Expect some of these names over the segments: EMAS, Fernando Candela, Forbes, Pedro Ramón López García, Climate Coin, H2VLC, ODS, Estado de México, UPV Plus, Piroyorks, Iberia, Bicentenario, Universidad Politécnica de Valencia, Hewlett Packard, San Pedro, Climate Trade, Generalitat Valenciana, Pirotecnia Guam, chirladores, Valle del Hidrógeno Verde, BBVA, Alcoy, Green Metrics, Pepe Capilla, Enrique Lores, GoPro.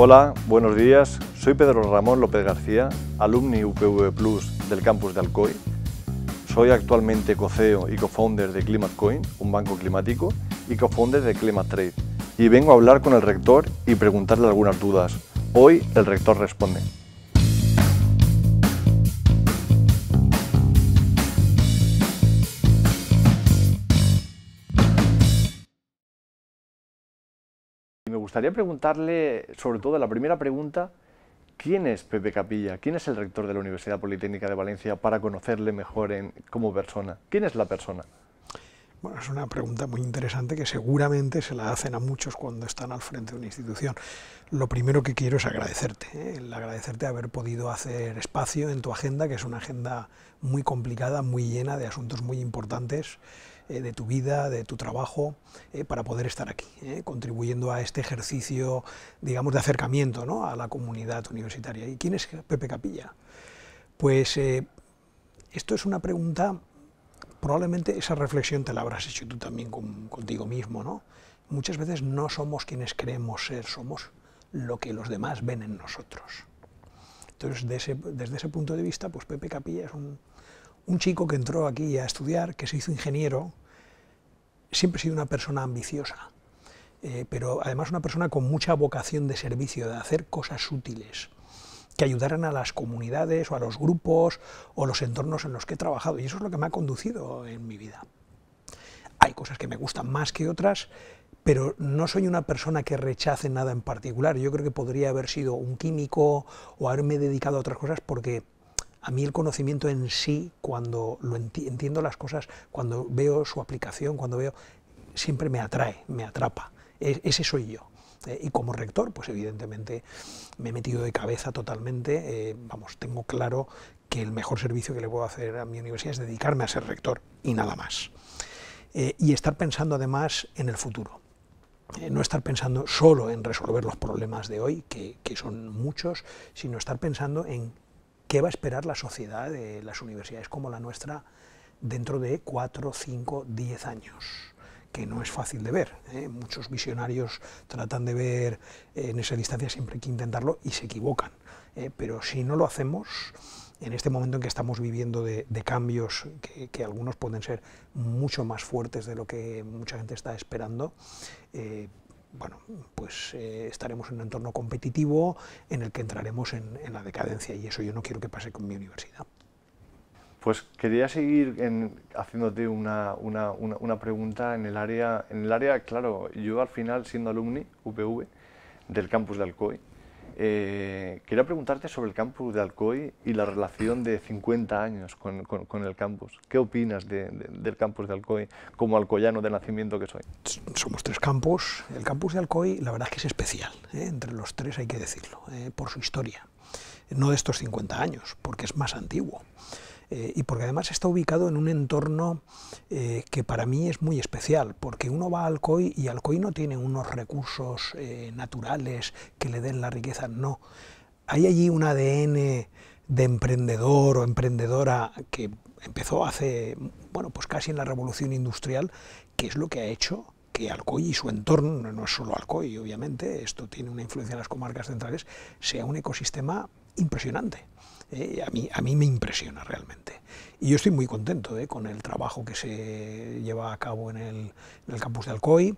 Hola, buenos días. Soy Pedro Ramón López García, alumni UPV Plus del campus de Alcoy. Soy actualmente co-CEO y co-founder de Climate Coin, un banco climático, y co-founder de Climate Trade. Y vengo a hablar con el rector y preguntarle algunas dudas. Hoy el rector responde. Me gustaría preguntarle, sobre todo la primera pregunta, ¿quién es Pepe Capilla? ¿Quién es el rector de la Universidad Politécnica de Valencia para conocerle mejor como persona? ¿Quién es la persona? Bueno, es una pregunta muy interesante que seguramente se la hacen a muchos cuando están al frente de una institución. Lo primero que quiero es agradecerte, agradecerte haber podido hacer espacio en tu agenda, que es una agenda muy complicada, muy llena de asuntos muy importantes, de tu vida, de tu trabajo, para poder estar aquí, contribuyendo a este ejercicio, digamos, de acercamiento, ¿no?, a la comunidad universitaria. ¿Y quién es Pepe Capilla? Pues esto es una pregunta, probablemente esa reflexión te la habrás hecho tú también contigo mismo, ¿no? Muchas veces no somos quienes creemos ser, somos lo que los demás ven en nosotros. Entonces, desde ese punto de vista, pues Pepe Capilla es un chico que entró aquí a estudiar, que se hizo ingeniero. Siempre ha sido una persona ambiciosa, pero además una persona con mucha vocación de servicio, de hacer cosas útiles, que ayudaran a las comunidades o a los grupos o los entornos en los que he trabajado, y eso es lo que me ha conducido en mi vida. Hay cosas que me gustan más que otras, pero no soy una persona que rechace nada en particular. Yo creo que podría haber sido un químico o haberme dedicado a otras cosas, porque a mí el conocimiento en sí, cuando lo entiendo las cosas, cuando veo su aplicación, siempre me atrae, me atrapa. Ese soy yo. Y como rector, pues evidentemente me he metido de cabeza totalmente. Tengo claro que el mejor servicio que le puedo hacer a mi universidad es dedicarme a ser rector y nada más. Y estar pensando además en el futuro. No estar pensando solo en resolver los problemas de hoy, que son muchos, sino estar pensando en qué va a esperar la sociedad de las universidades como la nuestra dentro de 4, 5, 10 años, que no es fácil de ver. Muchos visionarios tratan de ver en esa distancia, siempre hay que intentarlo y se equivocan. Pero si no lo hacemos, en este momento en que estamos viviendo de cambios que algunos pueden ser mucho más fuertes de lo que mucha gente está esperando, estaremos en un entorno competitivo en el que entraremos en la decadencia, y eso yo no quiero que pase con mi universidad. Pues quería seguir haciéndote una pregunta en el área, claro, yo al final siendo alumni UPV del campus de Alcoy, quería preguntarte sobre el campus de Alcoy y la relación de 50 años con el campus. ¿Qué opinas del campus de Alcoy como alcoyano de nacimiento que soy? Somos tres campus. El campus de Alcoy, la verdad es que es especial, entre los tres hay que decirlo, por su historia. No de estos 50 años, porque es más antiguo. Y porque además está ubicado en un entorno que para mí es muy especial, porque uno va a Alcoy y Alcoy no tiene unos recursos naturales que le den la riqueza, no. Hay allí un ADN de emprendedor o emprendedora que empezó hace, casi en la Revolución Industrial, que es lo que ha hecho que Alcoy y su entorno, no es solo Alcoy, obviamente, esto tiene una influencia en las comarcas centrales, sea un ecosistema impresionante. A mí me impresiona realmente. Y yo estoy muy contento con el trabajo que se lleva a cabo en el campus de Alcoy.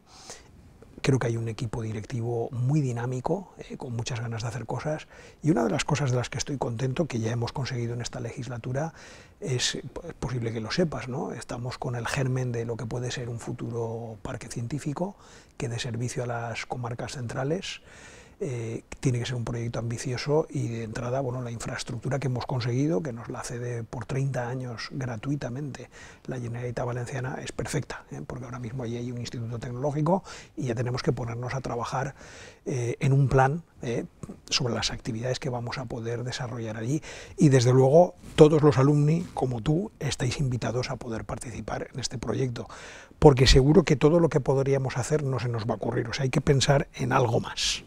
Creo que hay un equipo directivo muy dinámico, con muchas ganas de hacer cosas. Y una de las cosas de las que estoy contento, que ya hemos conseguido en esta legislatura, es posible que lo sepas, ¿no? Estamos con el germen de lo que puede ser un futuro parque científico que dé servicio a las comarcas centrales. Tiene que ser un proyecto ambicioso y de entrada, la infraestructura que hemos conseguido, que nos la cede por 30 años gratuitamente la Generalitat Valenciana, es perfecta, porque ahora mismo allí hay un instituto tecnológico y ya tenemos que ponernos a trabajar en un plan sobre las actividades que vamos a poder desarrollar allí, y desde luego todos los alumni, como tú, estáis invitados a poder participar en este proyecto, porque seguro que todo lo que podríamos hacer no se nos va a ocurrir, o sea, hay que pensar en algo más.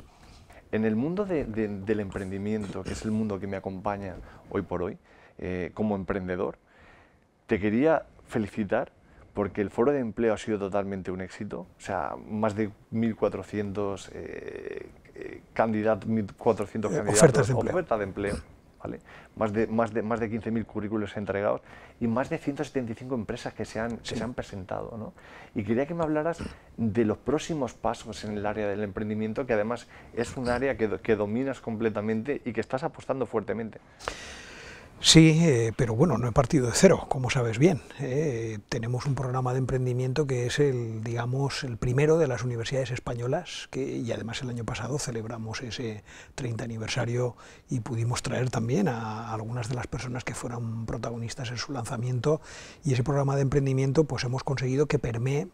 En el mundo del emprendimiento, que es el mundo que me acompaña hoy por hoy, como emprendedor, te quería felicitar porque el foro de empleo ha sido totalmente un éxito. O sea, más de 1.400 candidatos, 1.400 candidatos, ofertas de empleo, ¿vale? Más de 15.000 currículos entregados y más de 175 empresas que se han presentado, ¿no? Y quería que me hablaras de los próximos pasos en el área del emprendimiento, que además es un área que dominas completamente y que estás apostando fuertemente. Sí, pero bueno, no he partido de cero, como sabes bien. Tenemos un programa de emprendimiento que es el, digamos, el primero de las universidades españolas, y además el año pasado celebramos ese 30 aniversario y pudimos traer también a algunas de las personas que fueron protagonistas en su lanzamiento, y ese programa de emprendimiento pues hemos conseguido que permee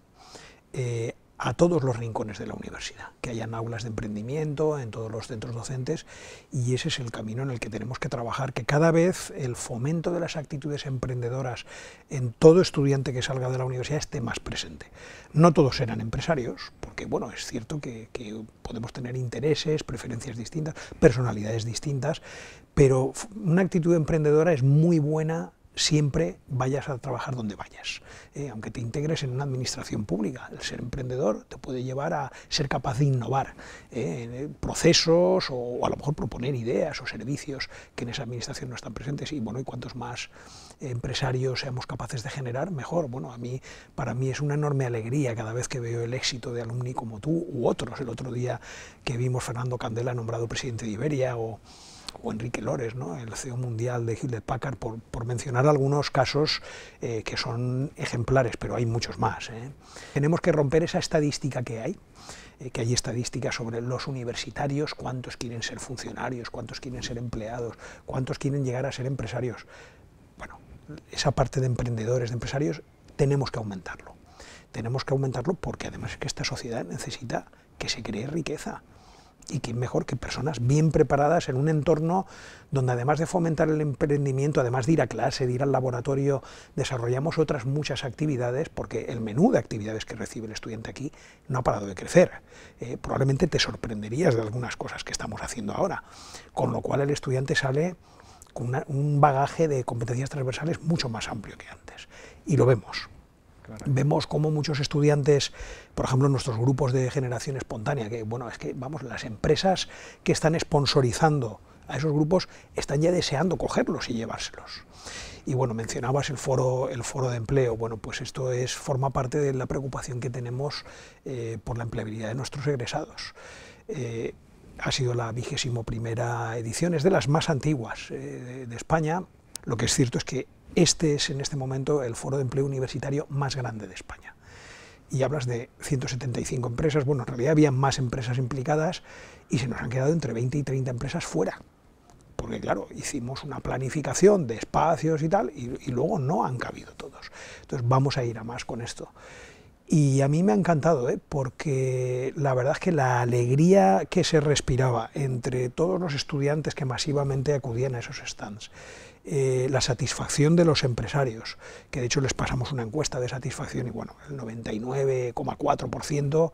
a todos los rincones de la universidad, que hayan aulas de emprendimiento en todos los centros docentes, y ese es el camino en el que tenemos que trabajar, que cada vez el fomento de las actitudes emprendedoras en todo estudiante que salga de la universidad esté más presente. No todos serán empresarios, porque bueno, es cierto que podemos tener intereses, preferencias distintas, personalidades distintas, pero una actitud emprendedora es muy buena siempre, vayas a trabajar donde vayas. Aunque te integres en una administración pública, el ser emprendedor te puede llevar a ser capaz de innovar procesos o a lo mejor proponer ideas o servicios que en esa administración no están presentes. Y bueno, y cuantos más empresarios seamos capaces de generar, mejor. Bueno, para mí es una enorme alegría cada vez que veo el éxito de alumni como tú u otros. El otro día que vimos Fernando Candela nombrado presidente de Iberia, o Enrique Lores, ¿no?, el CEO mundial de Hewlett Packard, por mencionar algunos casos que son ejemplares, pero hay muchos más, ¿eh? Tenemos que romper esa estadística que hay estadísticas sobre los universitarios, cuántos quieren ser funcionarios, cuántos quieren ser empleados, cuántos quieren llegar a ser empresarios. Bueno, esa parte de emprendedores, de empresarios, tenemos que aumentarlo. Tenemos que aumentarlo porque además es que esta sociedad necesita que se cree riqueza. Y que mejor que personas bien preparadas en un entorno donde, además de fomentar el emprendimiento, además de ir a clase, de ir al laboratorio, desarrollamos otras muchas actividades, porque el menú de actividades que recibe el estudiante aquí no ha parado de crecer. Probablemente te sorprenderías de algunas cosas que estamos haciendo ahora, con lo cual el estudiante sale con un bagaje de competencias transversales mucho más amplio que antes, y lo vemos. Vemos cómo muchos estudiantes, por ejemplo, nuestros grupos de generación espontánea, que bueno, es que vamos, las empresas que están sponsorizando a esos grupos están ya deseando cogerlos y llevárselos. Y bueno, mencionabas el foro de empleo. Bueno, pues esto forma parte de la preocupación que tenemos por la empleabilidad de nuestros egresados. Ha sido la 21ª edición, es de las más antiguas de España. Lo que es cierto es que este es en este momento el foro de empleo universitario más grande de España. Y hablas de 175 empresas, bueno, en realidad había más empresas implicadas y se nos han quedado entre 20 y 30 empresas fuera. Porque claro, hicimos una planificación de espacios y tal, y luego no han cabido todos. Entonces vamos a ir a más con esto. Y a mí me ha encantado, porque la verdad es que la alegría que se respiraba entre todos los estudiantes que masivamente acudían a esos stands, la satisfacción de los empresarios, que de hecho les pasamos una encuesta de satisfacción y bueno, el 99,4%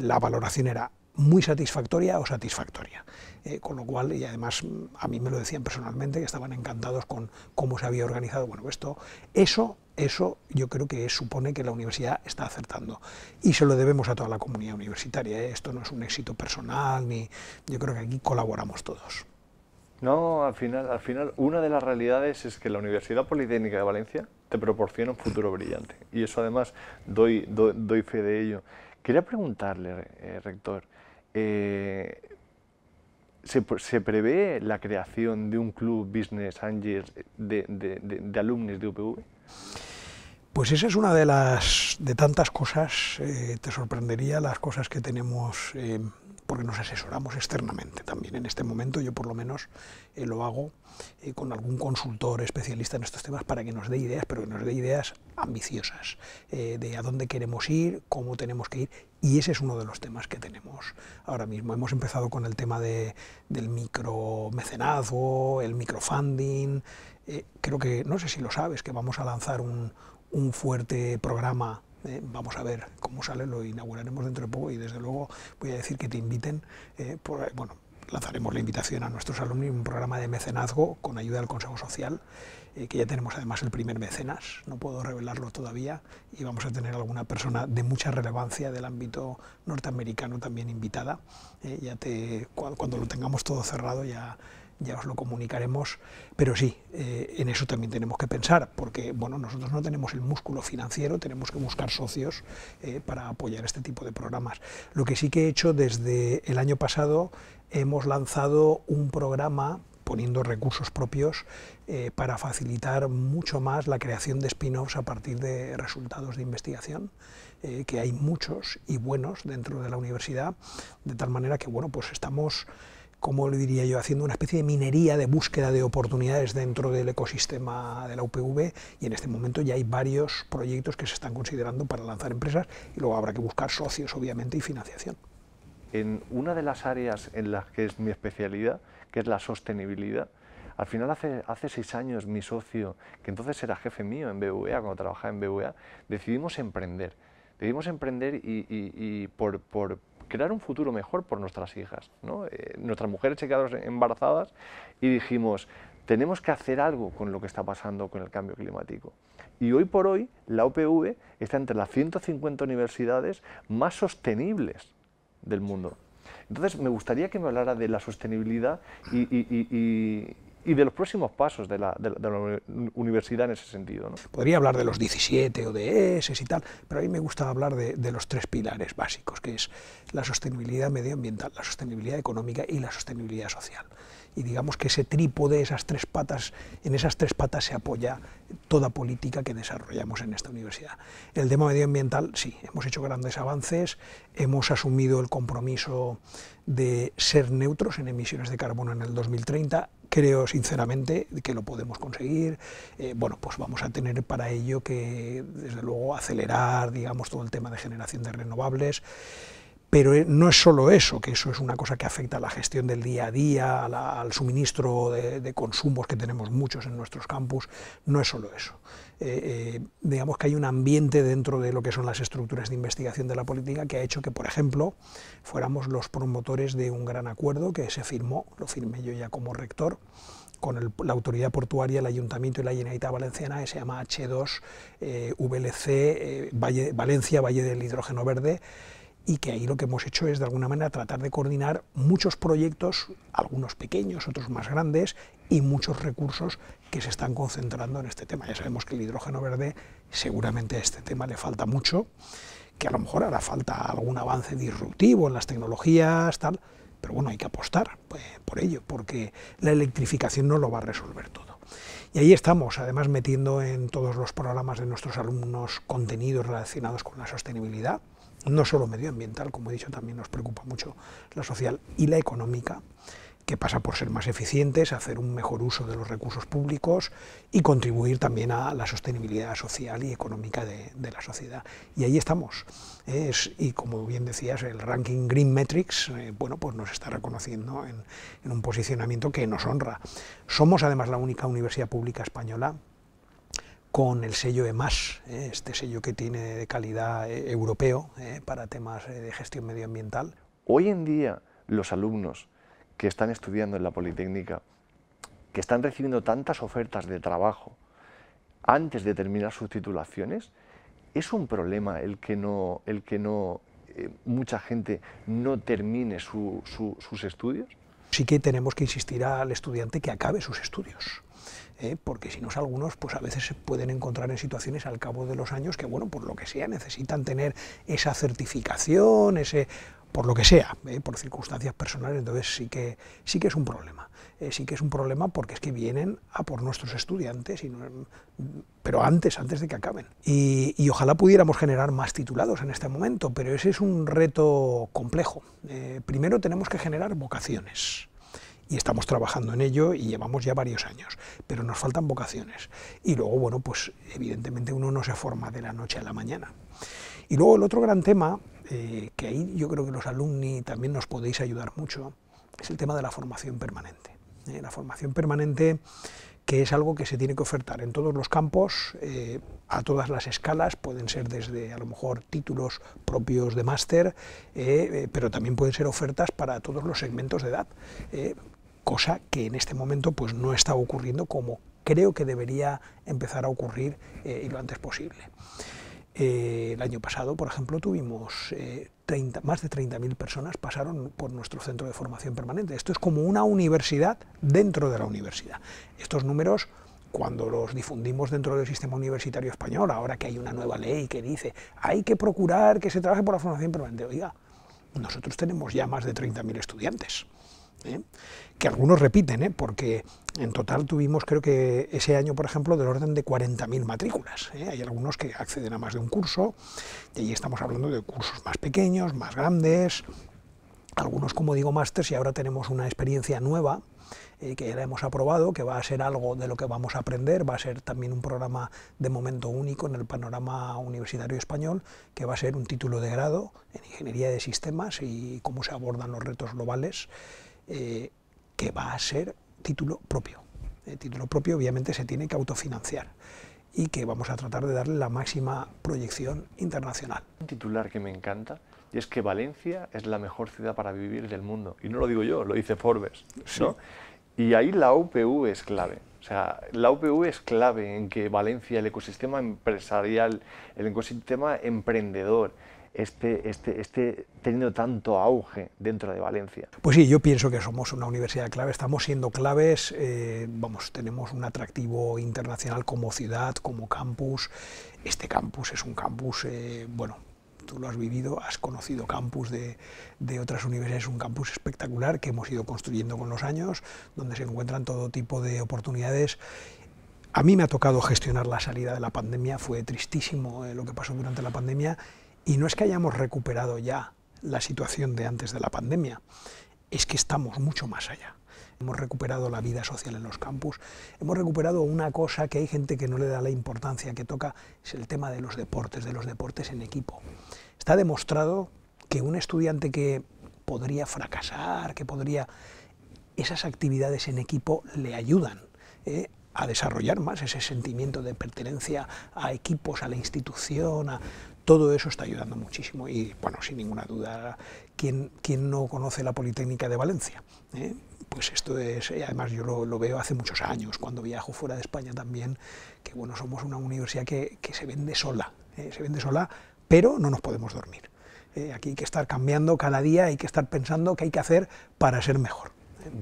la valoración era muy satisfactoria o satisfactoria, con lo cual, y además a mí me lo decían personalmente, que estaban encantados con cómo se había organizado. Bueno, eso yo creo que supone que la universidad está acertando, y se lo debemos a toda la comunidad universitaria, ¿eh? Esto no es un éxito personal, ni yo creo que aquí colaboramos todos. No, al final una de las realidades es que la Universidad Politécnica de Valencia te proporciona un futuro brillante, y eso además doy fe de ello. Quería preguntarle, rector, ¿se prevé la creación de un club Business Angels de alumnos de UPV? Pues esa es una de tantas cosas. Te sorprendería las cosas que tenemos, porque nos asesoramos externamente también en este momento. Yo por lo menos lo hago con algún consultor especialista en estos temas para que nos dé ideas, pero que nos dé ideas ambiciosas de a dónde queremos ir, cómo tenemos que ir, y ese es uno de los temas que tenemos ahora mismo. Hemos empezado con el tema del micromecenazgo, el microfunding. Creo que, no sé si lo sabes, que vamos a lanzar un fuerte programa. Vamos a ver cómo sale, lo inauguraremos dentro de poco, y desde luego voy a decir que te inviten, bueno, lanzaremos la invitación a nuestros alumnos, un programa de mecenazgo con ayuda del Consejo Social, que ya tenemos además el primer mecenas, no puedo revelarlo todavía, y vamos a tener alguna persona de mucha relevancia del ámbito norteamericano también invitada. Cuando lo tengamos todo cerrado ya os lo comunicaremos, pero sí, en eso también tenemos que pensar, porque bueno, nosotros no tenemos el músculo financiero, tenemos que buscar socios para apoyar este tipo de programas. Lo que sí que he hecho desde el año pasado, hemos lanzado un programa poniendo recursos propios para facilitar mucho más la creación de spin-offs a partir de resultados de investigación, que hay muchos y buenos dentro de la universidad, de tal manera que bueno, pues estamos, como lo diría yo, haciendo una especie de minería de búsqueda de oportunidades dentro del ecosistema de la UPV, y en este momento ya hay varios proyectos que se están considerando para lanzar empresas, y luego habrá que buscar socios, obviamente, y financiación. En una de las áreas en las que es mi especialidad, que es la sostenibilidad, al final hace 6 años mi socio, que entonces era jefe mío en BBVA, cuando trabajaba en BBVA, decidimos emprender. Decidimos emprender y por crear un futuro mejor por nuestras hijas, ¿no? Nuestras mujeres se quedaron embarazadas y dijimos, tenemos que hacer algo con lo que está pasando con el cambio climático. Y hoy por hoy la UPV está entre las 150 universidades más sostenibles del mundo. Entonces me gustaría que me hablara de la sostenibilidad y de los próximos pasos de la universidad en ese sentido, ¿no? Podría hablar de los 17 ODS y tal, pero a mí me gusta hablar de los 3 pilares básicos, que es la sostenibilidad medioambiental, la sostenibilidad económica y la sostenibilidad social. Y digamos que ese trípode, en esas tres patas se apoya toda política que desarrollamos en esta universidad. El tema medioambiental, sí, hemos hecho grandes avances, hemos asumido el compromiso de ser neutros en emisiones de carbono en el 2030, creo sinceramente que lo podemos conseguir. Bueno, pues vamos a tener para ello que, desde luego, acelerar, digamos, todo el tema de generación de renovables. Pero no es solo eso, que eso es una cosa que afecta a la gestión del día a día, al suministro de consumos, que tenemos muchos en nuestros campus, no es solo eso. Digamos que hay un ambiente dentro de lo que son las estructuras de investigación de la política que ha hecho que, por ejemplo, fuéramos los promotores de un gran acuerdo que se firmó, lo firmé yo ya como rector, con la autoridad portuaria, el ayuntamiento y la Generalitat Valenciana, que se llama H2VLC, Valencia, Valle del Hidrógeno Verde, y que ahí lo que hemos hecho es, de alguna manera, tratar de coordinar muchos proyectos, algunos pequeños, otros más grandes, y muchos recursos que se están concentrando en este tema. Ya sabemos que el hidrógeno verde, seguramente a este tema le falta mucho, que a lo mejor hará falta algún avance disruptivo en las tecnologías, tal, pero bueno, hay que apostar por ello, porque la electrificación no lo va a resolver todo. Y ahí estamos, además, metiendo en todos los programas de nuestros alumnos contenidos relacionados con la sostenibilidad, no solo medioambiental, como he dicho, también nos preocupa mucho la social y la económica, que pasa por ser más eficientes, hacer un mejor uso de los recursos públicos y contribuir también a la sostenibilidad social y económica de la sociedad. Y ahí estamos. Y como bien decías, el ranking Green Metrics bueno, pues nos está reconociendo en un posicionamiento que nos honra. Somos además la única universidad pública española con el sello EMAS, este sello que tiene de calidad europeo para temas de gestión medioambiental. Hoy en día los alumnos que están estudiando en la Politécnica, que están recibiendo tantas ofertas de trabajo antes de terminar sus titulaciones, es un problema el que mucha gente no termine sus estudios. Sí que tenemos que insistir al estudiante que acabe sus estudios. Porque si no, algunos pues a veces se pueden encontrar en situaciones al cabo de los años que, bueno, por lo que sea, necesitan tener esa certificación, por lo que sea, por circunstancias personales. Entonces sí que es un problema. Sí que es un problema porque es que vienen a por nuestros estudiantes, pero antes de que acaben. Y ojalá pudiéramos generar más titulados en este momento, pero ese es un reto complejo. Primero tenemos que generar vocaciones. Y estamos trabajando en ello y llevamos ya varios años, pero nos faltan vocaciones. Y luego, bueno, pues evidentemente uno no se forma de la noche a la mañana. Y luego el otro gran tema, que ahí yo creo que los alumni también nos podéis ayudar mucho, es el tema de la formación permanente. La formación permanente que es algo que se tiene que ofertar en todos los campos, a todas las escalas. Pueden ser desde a lo mejor títulos propios de máster, pero también pueden ser ofertas para todos los segmentos de edad, cosa que en este momento pues no está ocurriendo como creo que debería empezar a ocurrir y lo antes posible. El año pasado, por ejemplo, tuvimos más de 30.000 personas pasaron por nuestro centro de formación permanente. Esto es como una universidad dentro de la universidad. Estos números, cuando los difundimos dentro del sistema universitario español, ahora que hay una nueva ley que dice hay que procurar que se trabaje por la formación permanente, oiga, nosotros tenemos ya más de 30.000 estudiantes. Que algunos repiten, porque en total tuvimos, creo que ese año, por ejemplo, del orden de 40.000 matrículas. Hay algunos que acceden a más de un curso, y ahí estamos hablando de cursos más pequeños, más grandes, algunos, como digo, másters, y ahora tenemos una experiencia nueva, que ya la hemos aprobado, que va a ser algo de lo que vamos a aprender, va a ser también un programa de momento único en el panorama universitario español, que va a ser un título de grado en Ingeniería de Sistemas y cómo se abordan los retos globales, que va a ser título propio. El título propio obviamente se tiene que autofinanciar y que vamos a tratar de darle la máxima proyección internacional. Un titular que me encanta, y es que Valencia es la mejor ciudad para vivir del mundo. Y no lo digo yo, lo dice Forbes, ¿no? Sí. Y ahí la UPV es clave. O sea, la UPV es clave en que Valencia, el ecosistema empresarial, el ecosistema emprendedor, esté teniendo tanto auge dentro de Valencia. Pues sí, yo pienso que somos una universidad clave, estamos siendo claves, vamos, tenemos un atractivo internacional como ciudad, como campus. Este campus es un campus, bueno, tú lo has vivido, has conocido campus de otras universidades, un campus espectacular que hemos ido construyendo con los años, donde se encuentran todo tipo de oportunidades. A mí me ha tocado gestionar la salida de la pandemia, fue tristísimo lo que pasó durante la pandemia. Y no es que hayamos recuperado ya la situación de antes de la pandemia, es que estamos mucho más allá. Hemos recuperado la vida social en los campus, hemos recuperado una cosa que hay gente que no le da la importancia que toca, es el tema de los deportes en equipo. Está demostrado que un estudiante que podría fracasar, que podría... esas actividades en equipo le ayudan, a desarrollar más ese sentimiento de pertenencia a equipos, a la institución, a... Todo eso está ayudando muchísimo y, bueno, sin ninguna duda, ¿quién no conoce la Politécnica de Valencia? Pues esto es, además yo lo veo hace muchos años, cuando viajo fuera de España también, que bueno, somos una universidad que se vende sola, pero no nos podemos dormir. Aquí hay que estar cambiando cada día, hay que estar pensando qué hay que hacer para ser mejor.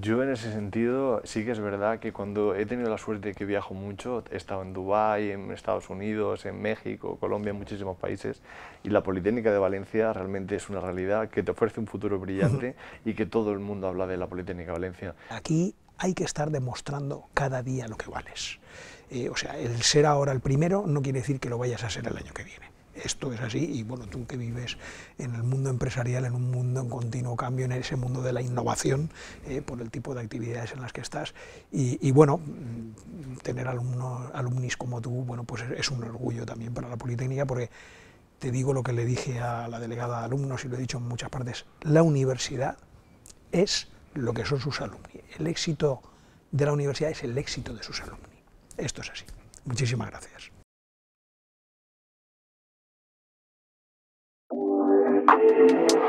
Yo en ese sentido sí que es verdad que cuando he tenido la suerte de que viajo mucho, he estado en Dubái, en Estados Unidos, en México, Colombia, en muchísimos países, y la Politécnica de Valencia realmente es una realidad que te ofrece un futuro brillante y que todo el mundo habla de la Politécnica de Valencia. Aquí hay que estar demostrando cada día lo que vales. O sea, el ser ahora el primero no quiere decir que lo vayas a ser el año que viene. Esto es así y bueno, tú que vives en el mundo empresarial, en un mundo en continuo cambio, en ese mundo de la innovación, por el tipo de actividades en las que estás, y bueno, tener alumnis como tú, bueno, pues es un orgullo también para la Politécnica, porque te digo lo que le dije a la delegada de alumnos y lo he dicho en muchas partes, la universidad es lo que son sus alumni, el éxito de la universidad es el éxito de sus alumni, esto es así. Muchísimas gracias. Thank you.